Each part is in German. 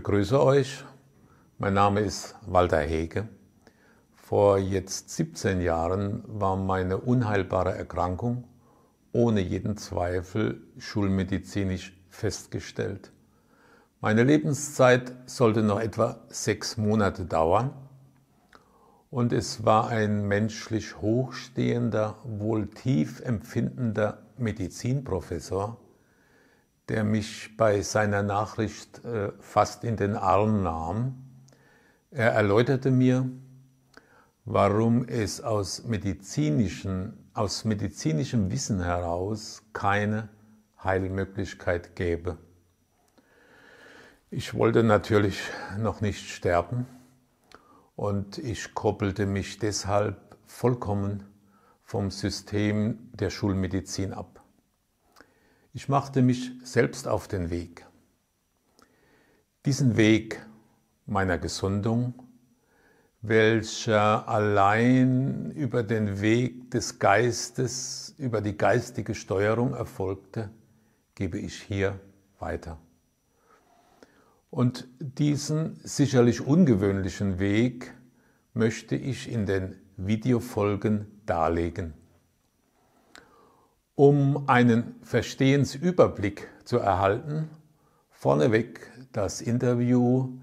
begrüße euch. Mein Name ist Walter Häge. Vor jetzt 17 Jahren war meine unheilbare Erkrankung ohne jeden Zweifel schulmedizinisch festgestellt. Meine Lebenszeit sollte noch etwa 6 Monate dauern und es war ein menschlich hochstehender, wohl tief empfindender Medizinprofessor, der mich bei seiner Nachricht fast in den Arm nahm. Er erläuterte mir, warum es aus medizinischem Wissen heraus keine Heilmöglichkeit gäbe. Ich wollte natürlich noch nicht sterben und ich koppelte mich deshalb vollkommen vom System der Schulmedizin ab. Ich machte mich selbst auf den Weg. Diesen Weg meiner Gesundung, welcher allein über den Weg des Geistes, über die geistige Steuerung erfolgte, gebe ich hier weiter. Und diesen sicherlich ungewöhnlichen Weg möchte ich in den Videofolgen darlegen. Um einen Verstehensüberblick zu erhalten, vorneweg das Interview,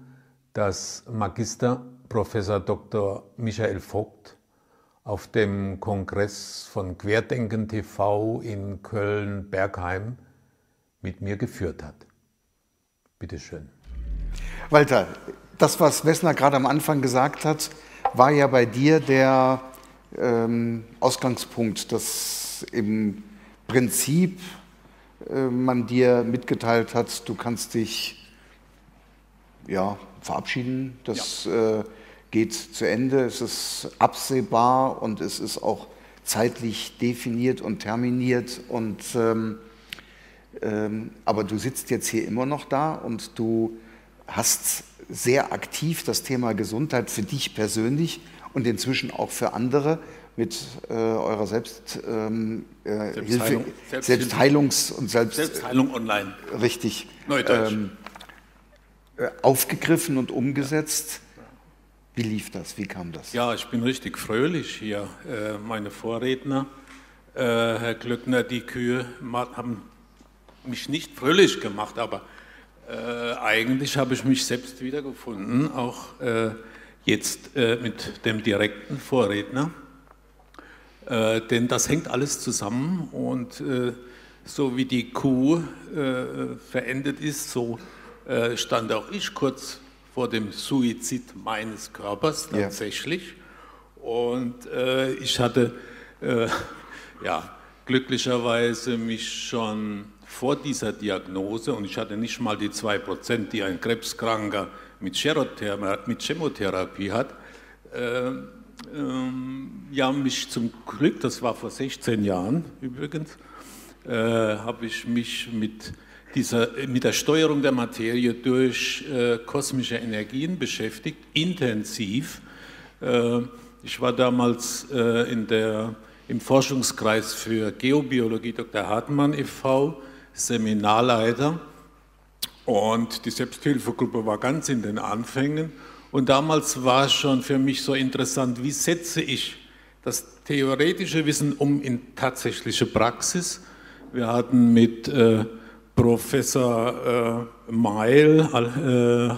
das Magister Professor Dr. Michael Vogt auf dem Kongress von Querdenken TV in Köln-Bergheim mit mir geführt hat. Bitte schön. Walter, das, was Wessner gerade am Anfang gesagt hat, war ja bei dir der Ausgangspunkt, dass im Prinzip man dir mitgeteilt hat, du kannst dich ja verabschieden, das ja. Geht zu Ende, es ist absehbar und es ist auch zeitlich definiert und terminiert. Und, aber du sitzt jetzt hier immer noch da und du hast sehr aktiv das Thema Gesundheit für dich persönlich und inzwischen auch für andere mit eurer Selbstheilung online. Richtig. Neudeutsch. Aufgegriffen und umgesetzt. Wie lief das? Wie kam das? Ja, ich bin richtig fröhlich hier. Meine Vorredner, Herr Glöckner, die Kühe haben mich nicht fröhlich gemacht, aber eigentlich habe ich mich selbst wiedergefunden, auch jetzt mit dem direkten Vorredner. Denn das hängt alles zusammen und so wie die Kuh verendet ist, so stand auch ich kurz vor dem Suizid meines Körpers tatsächlich. Ja. Und ich hatte ja, glücklicherweise mich schon vor dieser Diagnose, und ich hatte nicht mal die 2%, die ein Krebskranker mit Chemotherapie hat, ja, mich zum Glück, das war vor 16 Jahren übrigens, habe ich mich mit der Steuerung der Materie durch kosmische Energien beschäftigt, intensiv. Ich war damals im Forschungskreis für Geobiologie Dr. Hartmann e.V., Seminarleiter, und die Selbsthilfegruppe war ganz in den Anfängen. Und damals war schon für mich so interessant, wie setze ich das theoretische Wissen um in tatsächliche Praxis. Wir hatten mit Professor Meil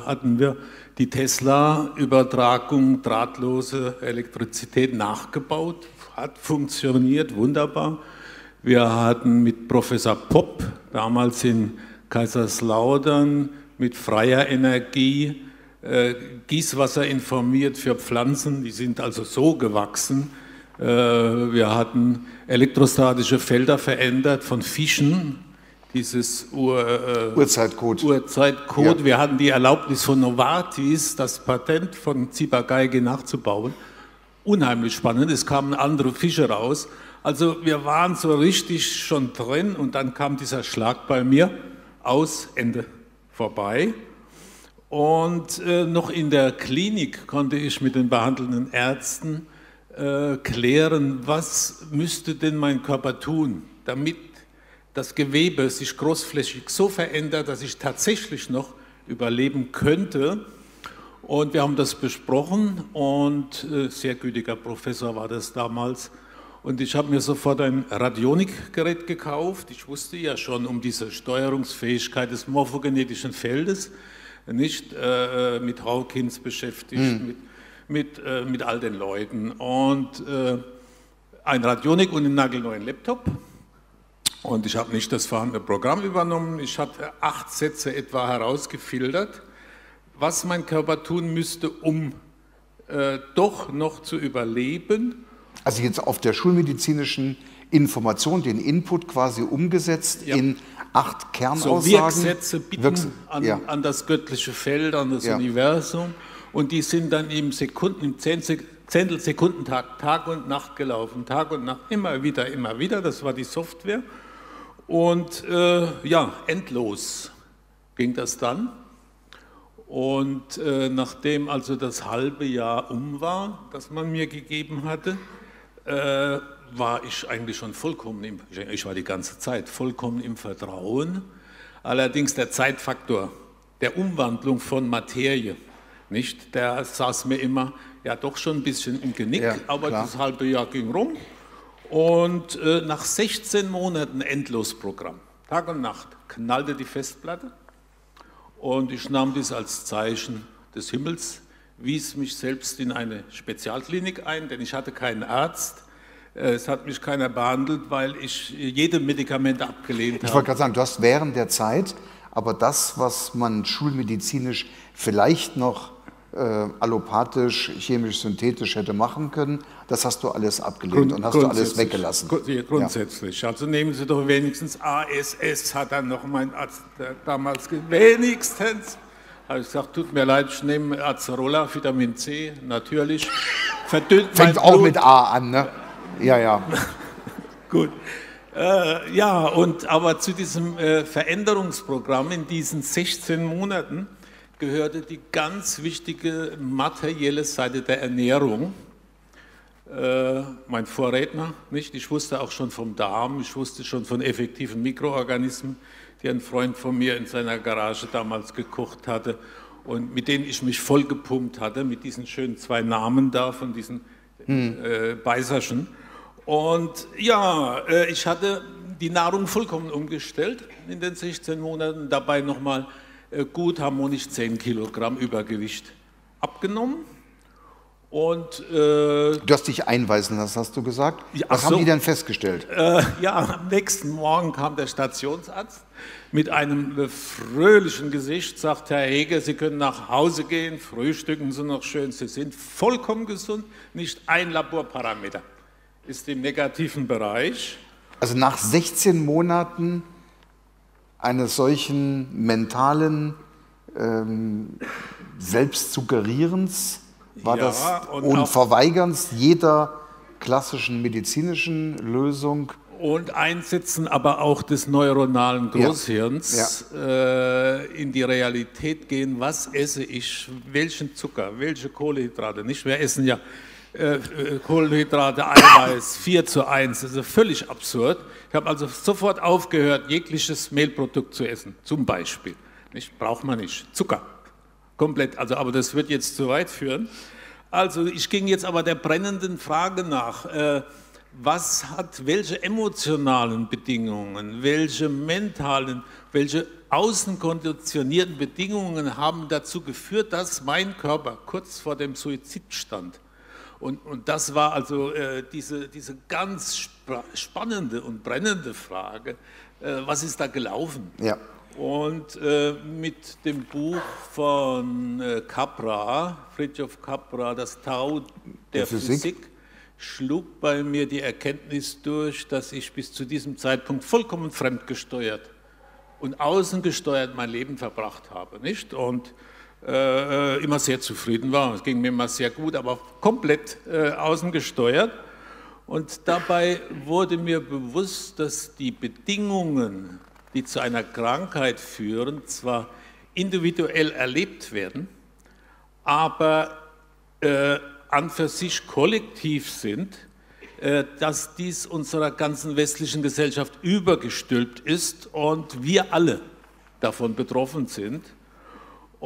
hatten wir die Tesla-Übertragung, drahtlose Elektrizität nachgebaut, hat funktioniert, wunderbar. Wir hatten mit Professor Popp, damals in Kaiserslautern, mit freier Energie, Gießwasser informiert für Pflanzen, die sind also so gewachsen. Wir hatten elektrostatische Felder verändert von Fischen, dieses Urzeitcode. Ja. Wir hatten die Erlaubnis von Novartis, das Patent von Zibageige nachzubauen. Unheimlich spannend, es kamen andere Fische raus. Also wir waren so richtig schon drin und dann kam dieser Schlag bei mir, aus, Ende, vorbei. Und noch in der Klinik konnte ich mit den behandelnden Ärzten klären, was müsste denn mein Körper tun, damit das Gewebe sich großflächig so verändert, dass ich tatsächlich noch überleben könnte. Und wir haben das besprochen und sehr gütiger Professor war das damals. Und ich habe mir sofort ein Radionikgerät gekauft. Ich wusste ja schon um diese Steuerungsfähigkeit des morphogenetischen Feldes, nicht mit Hawkins beschäftigt, mit all den Leuten. Und ein Radionik und einen nagelneuen Laptop. Und ich habe nicht das vorhandene Programm übernommen. Ich hatte 8 Sätze etwa herausgefiltert, was mein Körper tun müsste, um doch noch zu überleben. Also jetzt auf der schulmedizinischen Information den Input quasi umgesetzt in 8 Kernaussagen. So Wirksätze bieten an das göttliche Feld, an das Universum. Und die sind dann im Zehntelsekundentakt, Tag und Nacht gelaufen. Tag und Nacht, immer wieder, immer wieder. Das war die Software. Und endlos ging das dann. Und nachdem also das halbe Jahr um war, das man mir gegeben hatte, war ich eigentlich schon vollkommen die ganze Zeit vollkommen im Vertrauen. Allerdings der Zeitfaktor der Umwandlung von Materie, nicht? Der saß mir immer doch schon ein bisschen im Genick, aber das halbe Jahr ging rum. Und nach 16 Monaten Endlosprogramm, Tag und Nacht, knallte die Festplatte und ich nahm dies als Zeichen des Himmels, wies mich selbst in eine Spezialklinik ein, denn ich hatte keinen Arzt. Es hat mich keiner behandelt, weil ich jede Medikamente abgelehnt habe. Ich wollte gerade sagen, du hast während der Zeit aber das, was man schulmedizinisch vielleicht noch allopathisch, chemisch, synthetisch hätte machen können, das hast du alles abgelehnt und hast du alles weggelassen. Grundsätzlich. Ja. Also nehmen Sie doch wenigstens ASS, hat dann noch mein Arzt damals gesagt. Wenigstens. Habe ich gesagt, tut mir leid, ich nehme Acerola, Vitamin C, natürlich. Verdünnt mein Blut. Fängt auch mit A an, ne? Ja, ja. Gut. Aber zu diesem Veränderungsprogramm in diesen 16 Monaten gehörte die ganz wichtige materielle Seite der Ernährung. Mein Vorredner, nicht? Ich wusste auch schon vom Darm, ich wusste schon von effektiven Mikroorganismen, die ein Freund von mir in seiner Garage damals gekocht hatte und mit denen ich mich vollgepumpt hatte, mit diesen schönen 2 Namen da von diesen Beiserschen. Und ich hatte die Nahrung vollkommen umgestellt in den 16 Monaten, dabei nochmal gut harmonisch 10 Kilogramm Übergewicht abgenommen. Und du hast dich einweisen lassen, hast du gesagt. Was haben die denn festgestellt? Am nächsten Morgen kam der Stationsarzt mit einem fröhlichen Gesicht, sagt: Herr Häge, Sie können nach Hause gehen, frühstücken Sie noch schön, Sie sind vollkommen gesund, nicht ein Laborparameter ist im negativen Bereich. Also nach 16 Monaten eines solchen mentalen Selbstsuggerierens war das und Verweigerns jeder klassischen medizinischen Lösung. Und Einsetzen aber auch des neuronalen Großhirns in die Realität gehen, was esse ich, welchen Zucker, welche Kohlenhydrate, nicht? Wir essen ja Kohlenhydrate, Eiweiß, 4:1, das ist völlig absurd. Ich habe also sofort aufgehört, jegliches Mehlprodukt zu essen, zum Beispiel. Nicht? Braucht man nicht, Zucker. Komplett, also, aber das wird jetzt zu weit führen. Also ich ging jetzt aber der brennenden Frage nach, welche emotionalen Bedingungen, welche mentalen, welche außenkonditionierten Bedingungen haben dazu geführt, dass mein Körper kurz vor dem Suizid stand. Und das war also diese ganz spannende und brennende Frage, was ist da gelaufen? Ja. Und mit dem Buch von Capra, Fritjof Capra, das Tao der Physik, schlug bei mir die Erkenntnis durch, dass ich bis zu diesem Zeitpunkt vollkommen fremdgesteuert und außengesteuert mein Leben verbracht habe, nicht? Und immer sehr zufrieden war, es ging mir immer sehr gut, aber komplett außengesteuert. Und dabei wurde mir bewusst, dass die Bedingungen, die zu einer Krankheit führen, zwar individuell erlebt werden, aber an für sich kollektiv sind, dass dies unserer ganzen westlichen Gesellschaft übergestülpt ist und wir alle davon betroffen sind.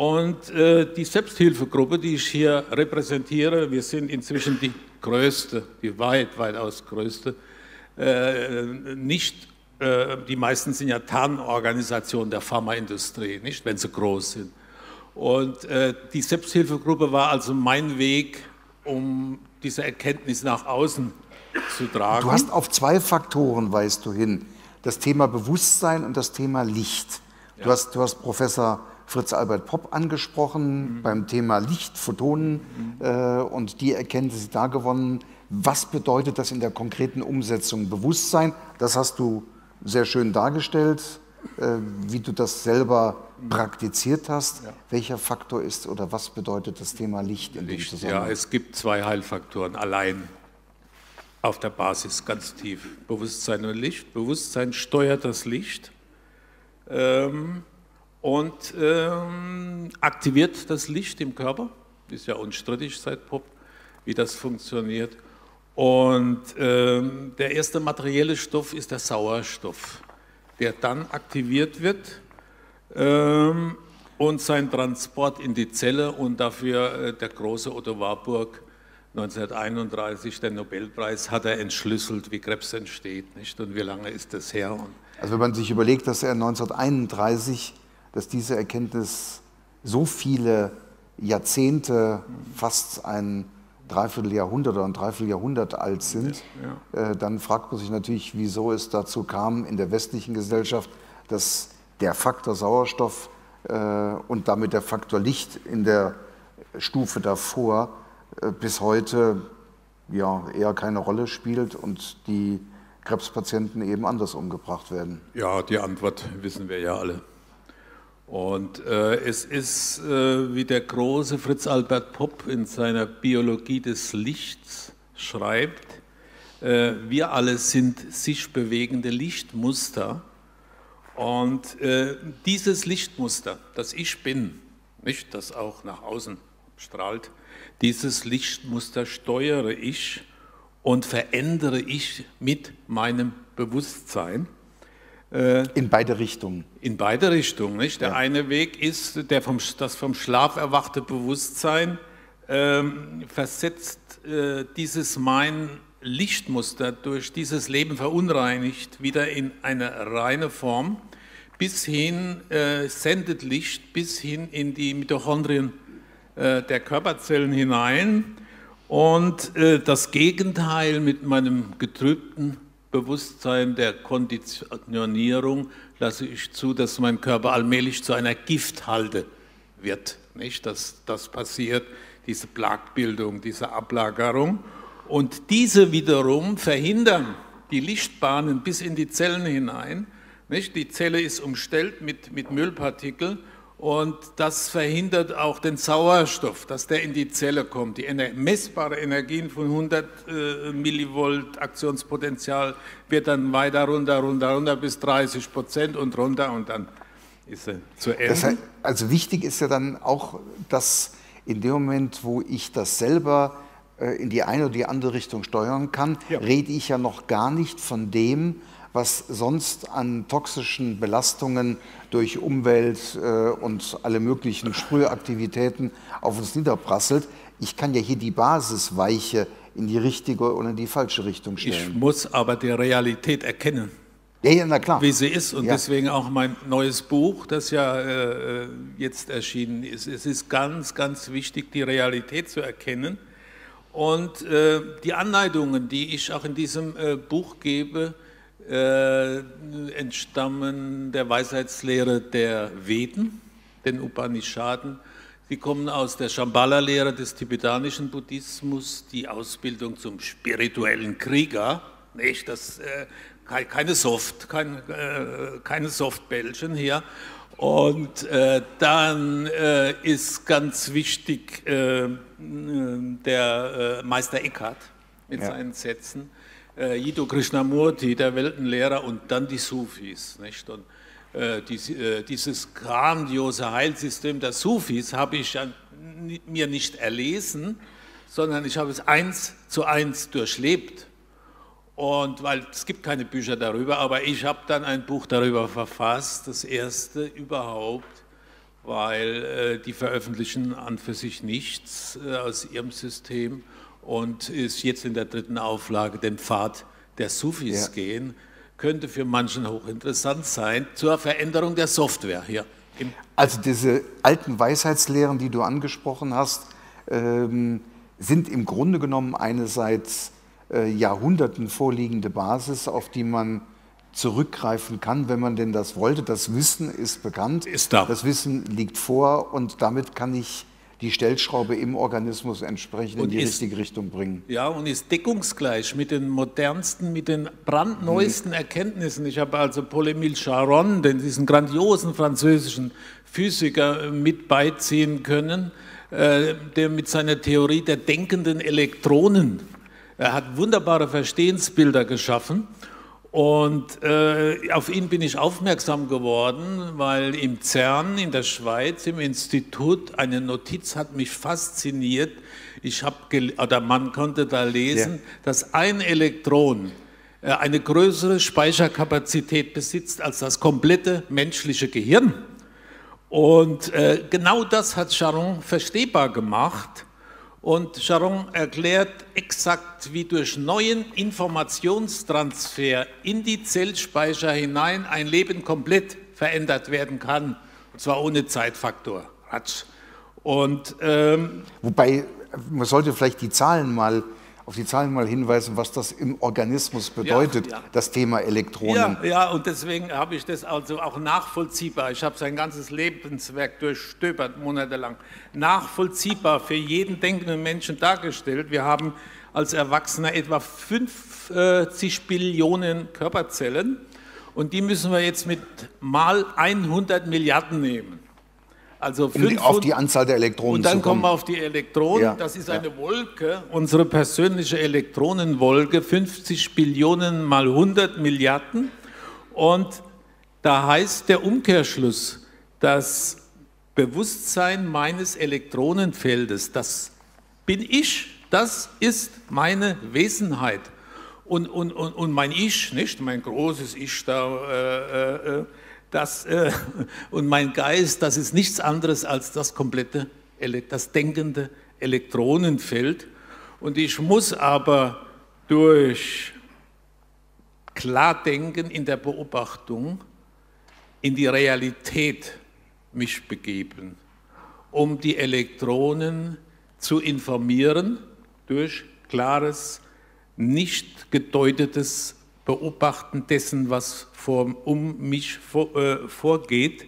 Und die Selbsthilfegruppe, die ich hier repräsentiere, wir sind inzwischen die größte, die weitaus größte, die meisten sind ja Tarnorganisationen der Pharmaindustrie, nicht, wenn sie groß sind. Und die Selbsthilfegruppe war also mein Weg, um diese Erkenntnis nach außen zu tragen. Du hast auf zwei Faktoren, weißt du, hin, das Thema Bewusstsein und das Thema Licht. Ja. Du hast Professor Fritz Albert Popp angesprochen beim Thema Licht, Photonen und die Erkenntnisse da gewonnen. Was bedeutet das in der konkreten Umsetzung? Bewusstsein, das hast du sehr schön dargestellt, wie du das selber praktiziert hast. Ja. Welcher Faktor ist oder was bedeutet das Thema Licht in dem Zusammenhang? Ja, es gibt zwei Heilfaktoren allein auf der Basis, ganz tief. Bewusstsein und Licht. Bewusstsein steuert das Licht. Aktiviert das Licht im Körper, ist ja unstrittig seit Popp, wie das funktioniert. Und der erste materielle Stoff ist der Sauerstoff, der dann aktiviert wird und sein Transport in die Zelle, und dafür der große Otto Warburg 1931, den Nobelpreis, hat er entschlüsselt, wie Krebs entsteht, nicht? Und wie lange ist das her? Und also wenn man sich überlegt, dass er 1931... dass diese Erkenntnis so viele Jahrzehnte, fast ein Dreivierteljahrhundert oder ein Dreivierteljahrhundert alt sind, ja. Dann fragt man sich natürlich, wieso es dazu kam in der westlichen Gesellschaft, dass der Faktor Sauerstoff und damit der Faktor Licht in der Stufe davor bis heute ja, eher keine Rolle spielt und die Krebspatienten eben anders umgebracht werden. Ja, die Antwort wissen wir ja alle. Und es ist, wie der große Fritz Albert Popp in seiner Biologie des Lichts schreibt, wir alle sind sich bewegende Lichtmuster. Und dieses Lichtmuster, das ich bin, nicht, das auch nach außen strahlt, dieses Lichtmuster steuere ich und verändere ich mit meinem Bewusstsein. In beide Richtungen. In beide Richtungen, nicht? Der eine Weg ist, das vom Schlaf erwachte Bewusstsein versetzt dieses mein Lichtmuster durch dieses Leben verunreinigt wieder in eine reine Form, bis hin sendet Licht bis hin in die Mitochondrien der Körperzellen hinein, und das Gegenteil mit meinem getrübten Bewusstsein der Konditionierung lasse ich zu, dass mein Körper allmählich zu einer Gifthalde wird. Nicht? Dass das passiert, diese Plagbildung, diese Ablagerung. Und diese wiederum verhindern die Lichtbahnen bis in die Zellen hinein. Nicht? Die Zelle ist umstellt mit Müllpartikeln, und das verhindert auch den Sauerstoff, dass der in die Zelle kommt. Die messbare Energien von 100 Millivolt Aktionspotenzial wird dann weiter runter bis 30% und runter, und dann ist er zu Ende. Das heißt, also wichtig ist ja dann auch, dass in dem Moment, wo ich das selber in die eine oder die andere Richtung steuern kann, rede ich ja noch gar nicht von dem, was sonst an toxischen Belastungen durch Umwelt und alle möglichen Sprühaktivitäten auf uns niederprasselt. Ich kann ja hier die Basisweiche in die richtige oder in die falsche Richtung stellen. Ich muss aber die Realität erkennen, ja, na klar, wie sie ist. Und deswegen auch mein neues Buch, das ja jetzt erschienen ist. Es ist ganz, ganz wichtig, die Realität zu erkennen. Und die Anleitungen, die ich auch in diesem Buch gebe, entstammen der Weisheitslehre der Veden, den Upanishaden. Die kommen aus der Shambhala-Lehre des tibetanischen Buddhismus, die Ausbildung zum spirituellen Krieger. Nicht? Das, keine Softbällchen hier. Und dann ist ganz wichtig der Meister Eckhart mit seinen Sätzen. Jido Krishnamurti, der Weltenlehrer, und dann die Sufis. Nicht? Und dieses grandiose Heilsystem der Sufis habe ich mir nicht erlesen, sondern ich habe es 1 zu 1 durchlebt. Und weil es gibt keine Bücher darüber, aber ich habe dann ein Buch darüber verfasst, das erste überhaupt, weil die veröffentlichen an für sich nichts aus ihrem System und ist jetzt in der dritten Auflage den Pfad der Sufis gehen, könnte für manchen hochinteressant sein, zur Veränderung der Software hier. Also diese alten Weisheitslehren, die du angesprochen hast, sind im Grunde genommen eine seit Jahrhunderten vorliegende Basis, auf die man zurückgreifen kann, wenn man denn das wollte. Das Wissen ist bekannt, ist da. Das Wissen liegt vor und damit kann ich die Stellschraube im Organismus entsprechend in die richtige Richtung bringen. Ja, und ist deckungsgleich mit den modernsten, mit den brandneuesten Erkenntnissen. Ich habe also Paul-Emile Charon, diesen grandiosen französischen Physiker, mit beiziehen können, der mit seiner Theorie der denkenden Elektronen, er hat wunderbare Verstehensbilder geschaffen. Und auf ihn bin ich aufmerksam geworden, weil im CERN in der Schweiz, im Institut, eine Notiz hat mich fasziniert. Man konnte da lesen, dass ein Elektron eine größere Speicherkapazität besitzt als das komplette menschliche Gehirn. Und genau das hat Charon verstehbar gemacht. Und Charon erklärt exakt, wie durch neuen Informationstransfer in die Zellspeicher hinein ein Leben komplett verändert werden kann, und zwar ohne Zeitfaktor. Und, wobei, man sollte vielleicht auf die Zahlen mal hinweisen, was das im Organismus bedeutet, das Thema Elektronen. Ja, ja, und deswegen habe ich das also auch nachvollziehbar, ich habe sein ganzes Lebenswerk durchstöbert, monatelang, nachvollziehbar für jeden denkenden Menschen dargestellt. Wir haben als Erwachsene etwa 50 Billionen Körperzellen und die müssen wir jetzt mit mal 100 Milliarden nehmen. Also auf die Anzahl der Elektronen. Und dann kommen wir auf die Elektronen, das ist eine Wolke, unsere persönliche Elektronenwolke, 50 Billionen mal 100 Milliarden. Und da heißt der Umkehrschluss, das Bewusstsein meines Elektronenfeldes, das bin ich, das ist meine Wesenheit. Und mein Ich, nicht mein großes Ich da, und mein Geist, das ist nichts anderes als das komplette, das denkende Elektronenfeld. Und ich muss aber durch Klardenken in der Beobachtung in die Realität mich begeben, um die Elektronen zu informieren durch klares, nicht gedeutetes Beobachten dessen, was um mich vorgeht.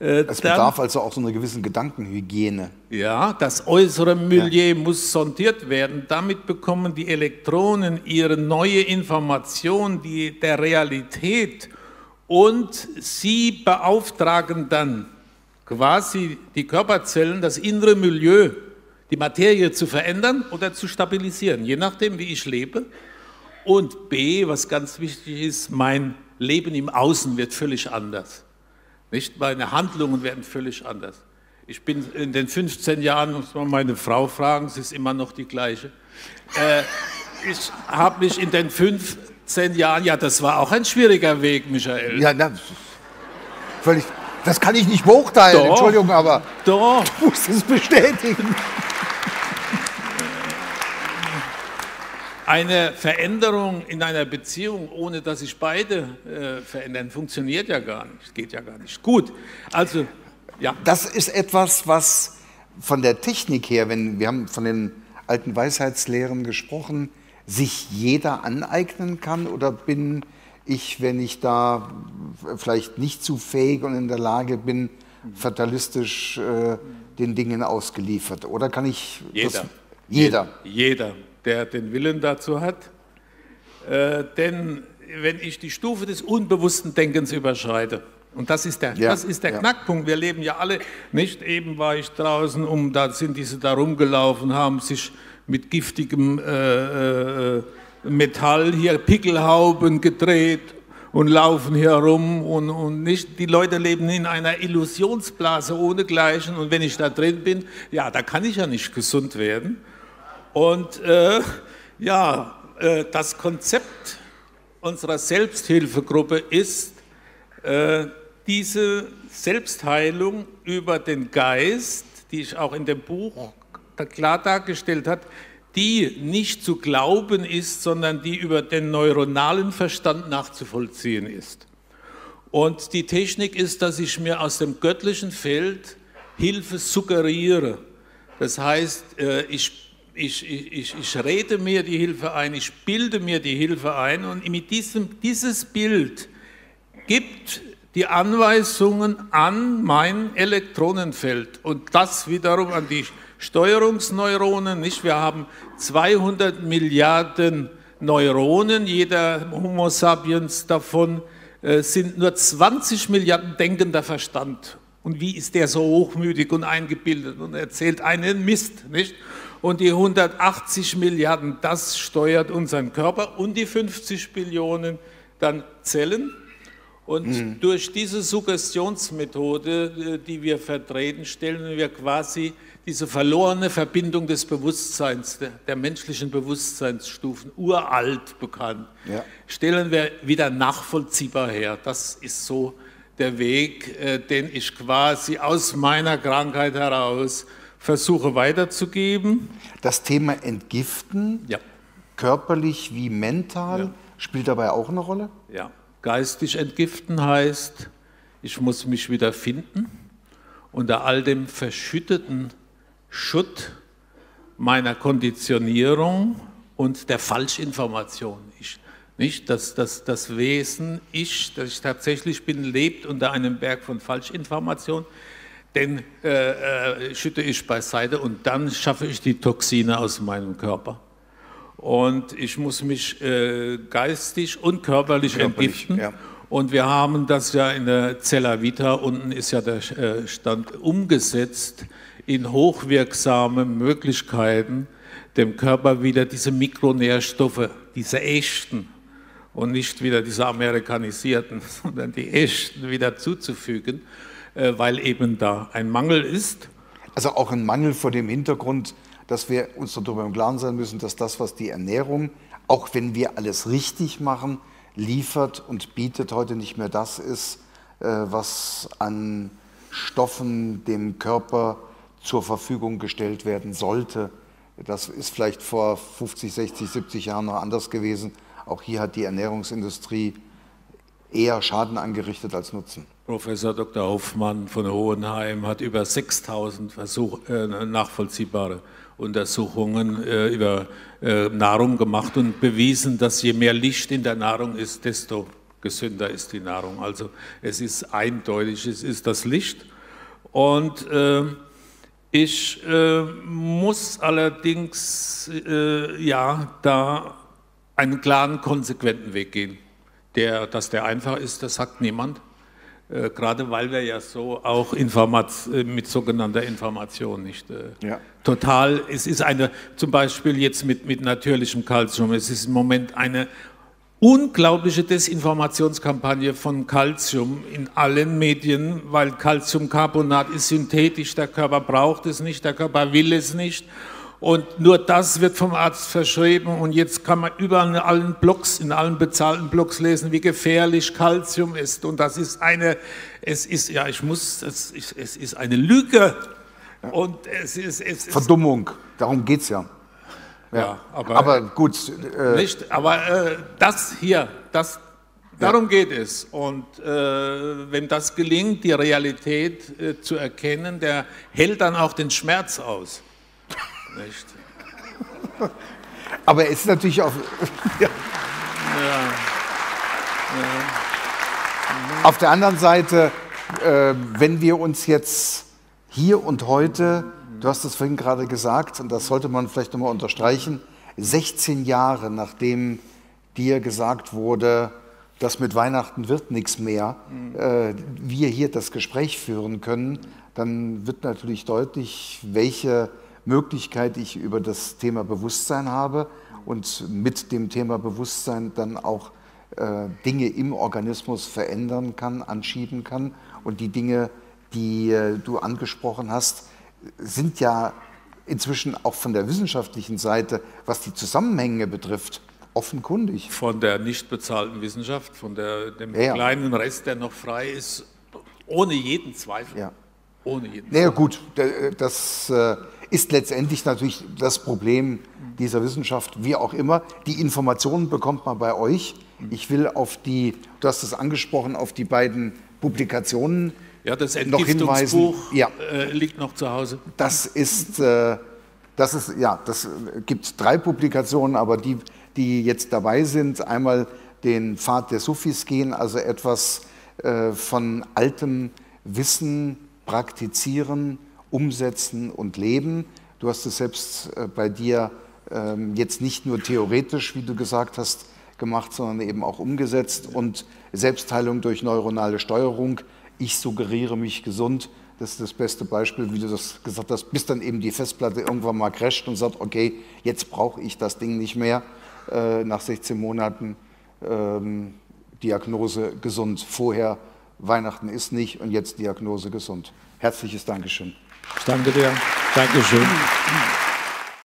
Es bedarf also auch so einer gewissen Gedankenhygiene. Ja, das äußere Milieu muss sondiert werden. Damit bekommen die Elektronen ihre neue Information der Realität und sie beauftragen dann quasi die Körperzellen, das innere Milieu, die Materie zu verändern oder zu stabilisieren, je nachdem, wie ich lebe. Und B, was ganz wichtig ist, mein Leben im Außen wird völlig anders. Nicht? Meine Handlungen werden völlig anders. Ich bin in den 15 Jahren, muss man meine Frau fragen, sie ist immer noch die gleiche. Ich habe mich in den 15 Jahren, ja, das war auch ein schwieriger Weg, Michael. Ja, na, völlig, das kann ich nicht beurteilen, doch, Entschuldigung, aber doch. Du musst es bestätigen. Eine Veränderung in einer Beziehung, ohne dass sich beide verändern, funktioniert ja gar nicht, geht ja gar nicht. Gut, also, ja. Das ist etwas, was von der Technik her, wir haben von den alten Weisheitslehren gesprochen, sich jeder aneignen kann, oder bin ich, wenn ich da vielleicht nicht zu fähig und in der Lage bin, fatalistisch den Dingen ausgeliefert, oder kann ich... Jeder, der den Willen dazu hat. Denn wenn ich die Stufe des unbewussten Denkens überschreite, und das ist der Knackpunkt, wir leben ja alle, nicht eben war ich draußen, da sind diese da rumgelaufen, haben sich mit giftigem Metall hier Pickelhauben gedreht und laufen hier rum und nicht, die Leute leben in einer Illusionsblase ohnegleichen, und wenn ich da drin bin, ja, da kann ich ja nicht gesund werden. Und das Konzept unserer Selbsthilfegruppe ist diese Selbstheilung über den Geist, die ich auch in dem Buch klar dargestellt habe, die nicht zu glauben ist, sondern die über den neuronalen Verstand nachzuvollziehen ist. Und die Technik ist, dass ich mir aus dem göttlichen Feld Hilfe suggeriere. Das heißt, ich rede mir die Hilfe ein, ich bilde mir die Hilfe ein und mit dieses Bild gibt die Anweisungen an mein Elektronenfeld und das wiederum an die Steuerungsneuronen. Nicht? Wir haben 200 Milliarden Neuronen, jeder Homo sapiens davon sind nur 20 Milliarden denkender Verstand. Und wie ist der so hochmütig und eingebildet und erzählt einen Mist, nicht? Und die 180 Milliarden, das steuert unseren Körper und die 50 Billionen dann Zellen. Und durch diese Suggestionsmethode, die wir vertreten, stellen wir quasi diese verlorene Verbindung des Bewusstseins, der menschlichen Bewusstseinsstufen, uralt bekannt, stellen wir wieder nachvollziehbar her. Das ist so der Weg, den ich quasi aus meiner Krankheit heraus versuche weiterzugeben. Das Thema Entgiften, körperlich wie mental, spielt dabei auch eine Rolle? Ja, geistig entgiften heißt, ich muss mich wieder finden, unter all dem verschütteten Schutt meiner Konditionierung und der Falschinformation. Das Wesen Ich, das ich tatsächlich bin, lebt unter einem Berg von Falschinformation. Den schütte ich beiseite und dann schaffe ich die Toxine aus meinem Körper. Und ich muss mich geistig und körperlich entgiften. Und wir haben das ja in der Zellavita, unten ist ja der Stand, umgesetzt in hochwirksame Möglichkeiten, dem Körper wieder diese Mikronährstoffe, diese echten und nicht wieder diese amerikanisierten, sondern die echten wieder zuzufügen, weil eben da ein Mangel ist. Also auch ein Mangel vor dem Hintergrund, dass wir uns darüber im Klaren sein müssen, dass das, was die Ernährung, auch wenn wir alles richtig machen, liefert und bietet, heute nicht mehr das ist, was an Stoffen dem Körper zur Verfügung gestellt werden sollte. Das ist vielleicht vor 50, 60, 70 Jahren noch anders gewesen. Auch hier hat die Ernährungsindustrie eher Schaden angerichtet als Nutzen. Professor Dr. Hoffmann von Hohenheim hat über 6000 nachvollziehbare Untersuchungen über Nahrung gemacht und bewiesen, dass je mehr Licht in der Nahrung ist, desto gesünder ist die Nahrung. Also es ist eindeutig, es ist das Licht. Und ich muss allerdings da einen klaren, konsequenten Weg gehen. Dass der einfach ist, das sagt niemand. Gerade weil wir ja so auch mit sogenannter Information nicht total, es ist eine, zum Beispiel jetzt mit natürlichem Kalzium, es ist im Moment eine unglaubliche Desinformationskampagne von Kalzium in allen Medien, weil Kalziumcarbonat ist synthetisch, der Körper braucht es nicht, der Körper will es nicht. Und nur das wird vom Arzt verschrieben und jetzt kann man überall in allen bezahlten Blogs lesen, wie gefährlich Kalzium ist. Und das ist es ist eine Lüge. Ja. Und es ist Verdummung, darum geht es ja. Aber gut. Das hier, darum geht es. Und wenn das gelingt, die Realität zu erkennen, der hält dann auch den Schmerz aus. Nicht. Aber es ist natürlich auch auf der anderen Seite, wenn wir uns jetzt hier und heute, du hast es vorhin gerade gesagt, und das sollte man vielleicht nochmal unterstreichen, 16 Jahre nachdem dir gesagt wurde, dass mit Weihnachten wird nichts mehr, wir hier das Gespräch führen können, dann wird natürlich deutlich, welche Möglichkeit ich über das Thema Bewusstsein habe und mit dem Thema Bewusstsein dann auch Dinge im Organismus verändern kann, anschieben kann. Und die Dinge, die du angesprochen hast, sind ja inzwischen auch von der wissenschaftlichen Seite, was die Zusammenhänge betrifft, offenkundig. Von der nicht bezahlten Wissenschaft, von dem kleinen Rest, der noch frei ist, Ohne jeden Zweifel. Ja. Ohne jeden Zweifel. Naja gut, das ist letztendlich natürlich das Problem dieser Wissenschaft, wie auch immer. Die Informationen bekommt man bei euch. Ich will auf die, du hast es angesprochen, auf die beiden Publikationen ja, das Entgiftungsbuch ja. Liegt noch zu Hause. Das ist, ja, das gibt 3 Publikationen, aber die, die jetzt dabei sind, einmal den Pfad der Sufis gehen, also etwas von altem Wissen praktizieren, umsetzen und leben. Du hast es selbst bei dir jetzt nicht nur theoretisch, wie du gesagt hast, gemacht, sondern eben auch umgesetzt und Selbstheilung durch neuronale Steuerung. Ich suggeriere mich gesund. Das ist das beste Beispiel, wie du das gesagt hast, bis dann eben die Festplatte irgendwann mal crasht und sagt, okay, jetzt brauche ich das Ding nicht mehr. Nach 16 Monaten Diagnose gesund. Vorher Weihnachten ist nicht und jetzt Diagnose gesund. Herzliches Dankeschön. Ich danke dir. Dankeschön.